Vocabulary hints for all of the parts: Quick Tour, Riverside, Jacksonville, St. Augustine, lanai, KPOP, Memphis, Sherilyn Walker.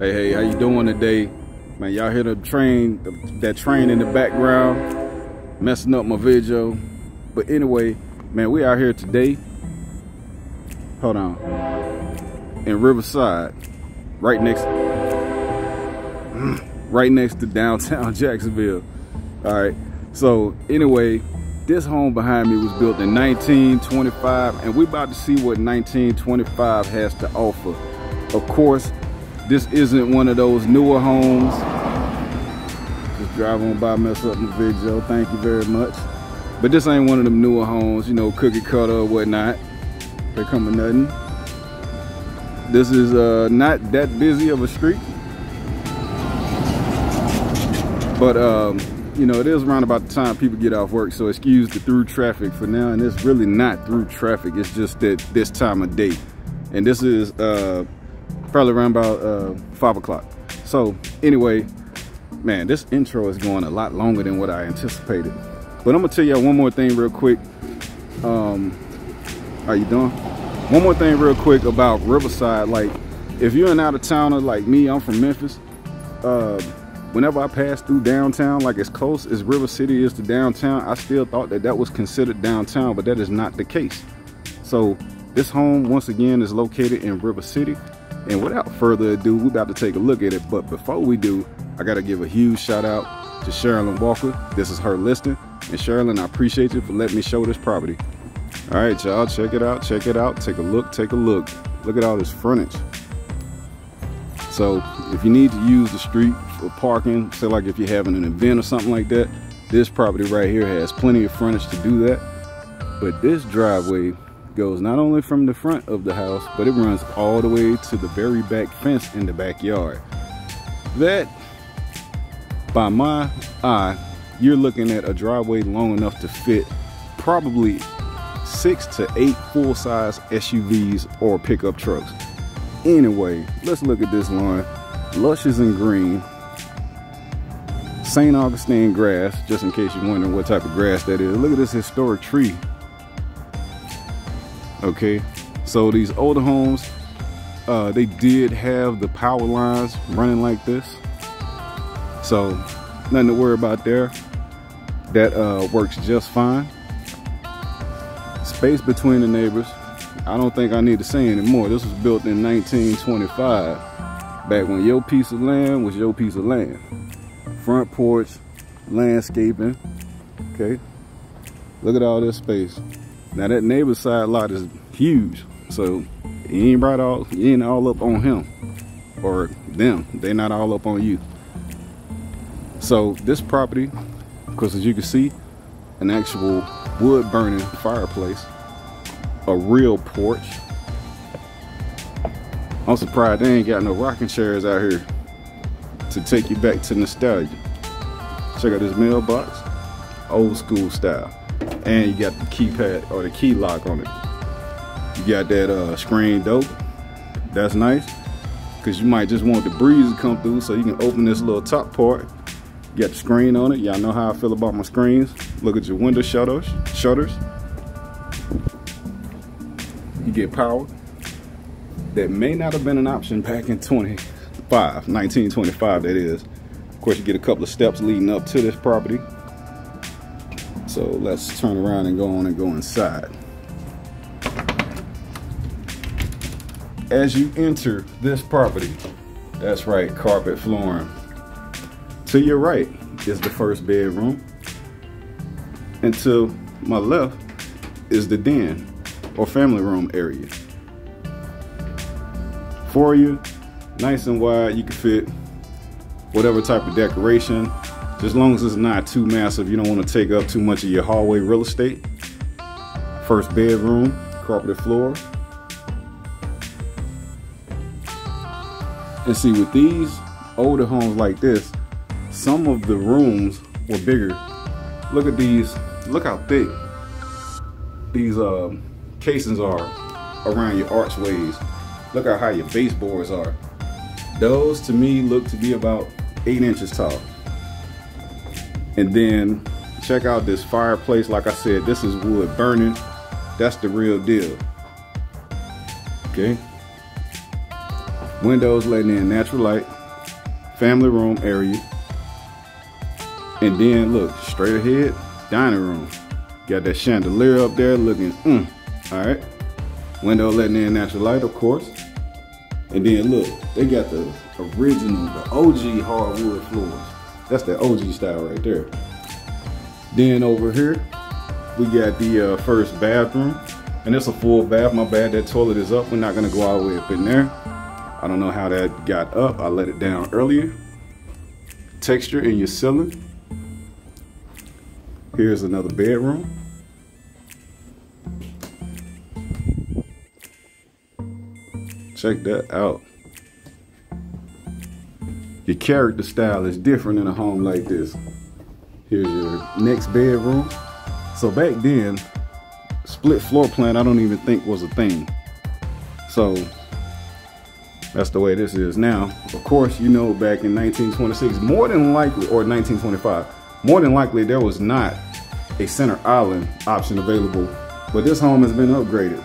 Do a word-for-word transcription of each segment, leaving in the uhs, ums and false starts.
Hey, hey, how you doing today? Man, y'all hear the train, the, that train in the background, messing up my video. But anyway, man, we out here today. Hold on. In Riverside, right next, right next to downtown Jacksonville. All right. So anyway, this home behind me was built in nineteen twenty-five, and we about to see what nineteen twenty-five has to offer. Of course, this isn't one of those newer homes. Just drive on by, mess up my video. Thank you very much. But this ain't one of them newer homes, you know, cookie cutter or whatnot. They come with nothing. This is uh, not that busy of a street, but um, you know, it is around about the time people get off work, so excuse the through traffic for now. And it's really not through traffic; it's just that this time of day. And this is uh, probably around about uh, five o'clock. So anyway, man, this intro is going a lot longer than what I anticipated. But I'm gonna tell y'all one more thing real quick. Um, how you doing? One more thing real quick about Riverside. Like, if you're an out-of-towner like me, I'm from Memphis. Uh, whenever I pass through downtown, like as close as River City is to downtown, I still thought that that was considered downtown, but that is not the case. So this home, once again, is located in River City. And without further ado, we're about to take a look at it. But before we do, I gotta give a huge shout out to Sherilyn Walker. This is her listing. And Sherilyn, I appreciate you for letting me show this property. All right, y'all, check it out, check it out. Take a look, take a look. Look at all this frontage. So if you need to use the street for parking, say like if you're having an event or something like that, this property right here has plenty of frontage to do that. But this driveway goes not only from the front of the house, but it runs all the way to the very back fence in the backyard. That, by my eye, you're looking at a driveway long enough to fit probably six to eight full-size S U Vs or pickup trucks. Anyway, let's look at this lawn. Luscious and green. Saint Augustine grass, just in case you're wondering what type of grass that is. Look at this historic tree. Okay, so these older homes, uh, they did have the power lines running like this. So nothing to worry about there. That uh, works just fine. Space between the neighbors. I don't think I need to say anymore. This was built in nineteen twenty-five, back when your piece of land was your piece of land. Front porch, landscaping. Okay, look at all this space. Now that neighbor side lot is huge, so you ain't right all you ain't all up on him or them. They not all up on you. So this property, of course, as you can see, an actual wood burning fireplace, a real porch. I'm surprised they ain't got no rocking chairs out here to take you back to nostalgia. Check out this mailbox, old school style. And you got the keypad or the key lock on it. You got that uh, screen door. That's nice, because you might just want the breeze to come through, so you can open this little top part. Got the screen on it. Y'all know how I feel about my screens. Look at your window shutters. Shutters. You get power. That may not have been an option back in twenty-five, nineteen twenty-five. That is. Of course, you get a couple of steps leading up to this property. So let's turn around and go on and go inside. As you enter this property, that's right, carpet flooring. To your right is the first bedroom, and to my left is the den or family room area. Foyer, nice and wide. You can fit whatever type of decoration, just as long as it's not too massive. You don't want to take up too much of your hallway real estate. First bedroom, carpeted floor. And see, with these older homes like this, some of the rooms were bigger. Look at these, look how thick these uh, casings are around your archways. Look how high your baseboards are. Those to me look to be about eight inches tall. And then check out this fireplace. Like I said, this is wood burning. That's the real deal. Okay. windows letting in natural light, family room area, and then look straight ahead, dining room. Got that chandelier up there looking, mm, all right. Window letting in natural light, of course. And then look, they got the original, the O G hardwood floors. That's the O G style right there. Then over here, we got the uh, first bathroom. And it's a full bath. My bad, that toilet is up. We're not gonna go all the way up in there. I don't know how that got up. I let it down earlier. Texture in your ceiling. Here's another bedroom. Check that out. Your character style is different in a home like this. Here's your next bedroom. So back then, split floor plan I don't even think was a thing. So that's the way this is now. Of course, you know, back in nineteen twenty-six, more than likely, or nineteen twenty-five, more than likely there was not a center island option available. But this home has been upgraded.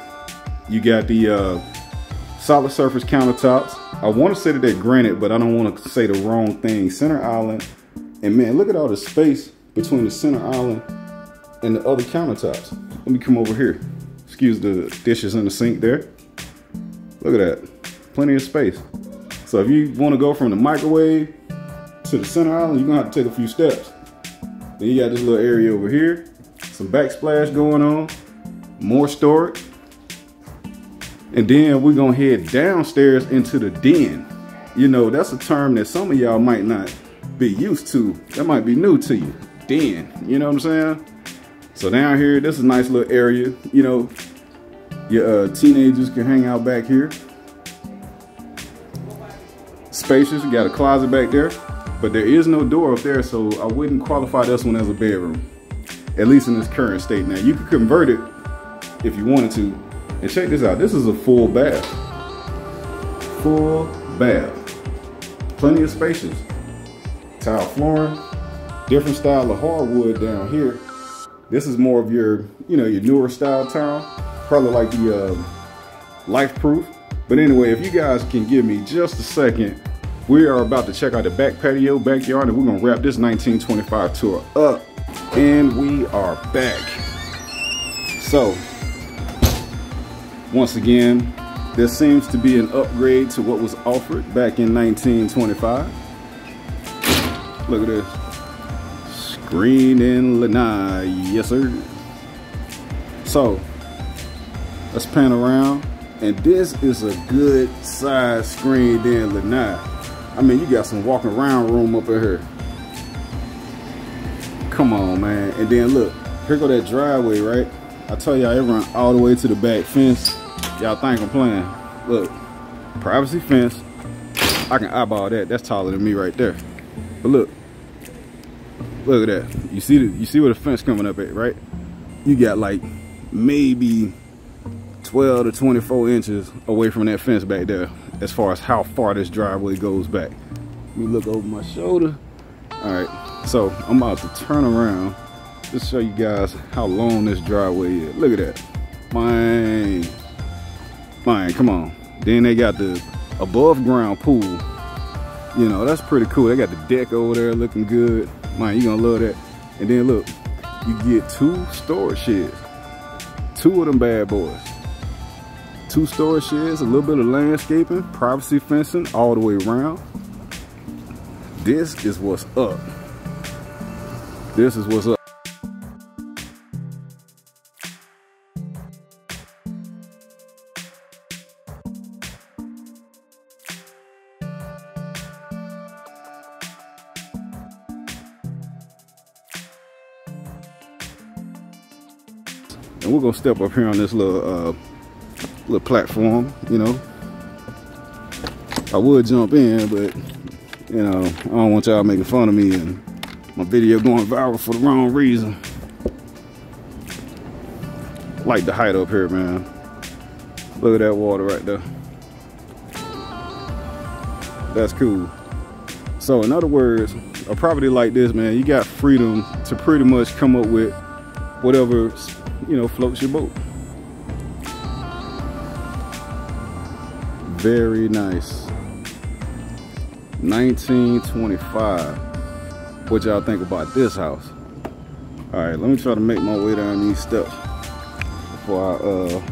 You got the uh, solid surface countertops. I want to say that they're granite, but I don't want to say the wrong thing. Center island, and man, look at all the space between the center island and the other countertops. Let me come over here. Excuse the dishes in the sink there. Look at that, plenty of space. So if you want to go from the microwave to the center island, you're gonna have to take a few steps. Then you got this little area over here, some backsplash going on, more storage. And then we're gonna head downstairs into the den. You know, that's a term that some of y'all might not be used to. That might be new to you, den, you know what I'm saying? So down here, this is a nice little area. You know, your uh, teenagers can hang out back here. Spacious, you got a closet back there, but there is no door up there, so I wouldn't qualify this one as a bedroom, at least in its current state. Now, you could convert it if you wanted to. And check this out, this is a full bath. Full bath. Plenty of spacious. Tile flooring, different style of hardwood down here. This is more of your, you know, your newer style tile. Probably like the uh, Life Proof. But anyway, if you guys can give me just a second, we are about to check out the back patio, backyard, and we're gonna wrap this nineteen twenty-five tour up. And we are back. So, once again, there seems to be an upgrade to what was offered back in nineteen twenty-five. Look at this. Screen and lanai, yes sir. So, let's pan around. And this is a good size screen and lanai. I mean, you got some walking around room up in here. Come on, man. And then look, here go that driveway, right? I tell y'all, it run all the way to the back fence. Y'all think I'm playing. Look, privacy fence. I can eyeball that. That's taller than me right there. But look, look at that. You see the, you see where the fence coming up at, right? You got like maybe twelve to twenty-four inches away from that fence back there as far as how far this driveway goes back. Let me look over my shoulder. All right, so I'm about to turn around. Just show you guys how long this driveway is. Look at that. Mine. Mine, come on. Then they got the above ground pool. You know, that's pretty cool. They got the deck over there looking good. Mine, you're gonna love that. And then look, you get two storage sheds. Two of them bad boys. Two storage sheds, a little bit of landscaping, privacy fencing all the way around. This is what's up. This is what's up. And we're gonna step up here on this little uh, little platform, you know. I would jump in, but you know, I don't want y'all making fun of me and my video going viral for the wrong reason. Like the height up here, man. Look at that water right there. That's cool. So in other words, a property like this, man, you got freedom to pretty much come up with whatever, you know, floats your boat. Very nice. nineteen twenty-five. What y'all think about this house? All right, let me try to make my way down these steps before I uh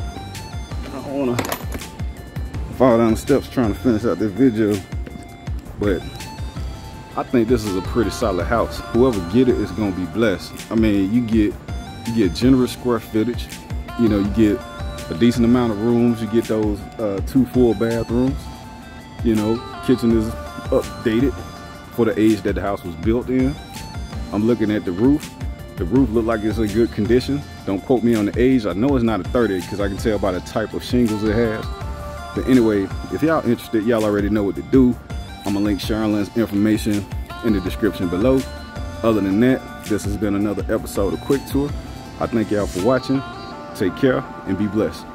I don't wanna fall down the steps trying to finish out this video. But I think this is a pretty solid house. Whoever get it is gonna be blessed. I mean, you get you get generous square footage. You know, you get a decent amount of rooms. You get those uh, two full bathrooms. You know, kitchen is updated for the age that the house was built in. I'm looking at the roof. The roof looked like it's in good condition. Don't quote me on the age. I know it's not a thirty because I can tell by the type of shingles it has. But anyway, if y'all interested, y'all already know what to do. I'm gonna link Sherilyn's information in the description below. Other than that, this has been another episode of Quick Tour. I thank y'all for watching. Take care and be blessed.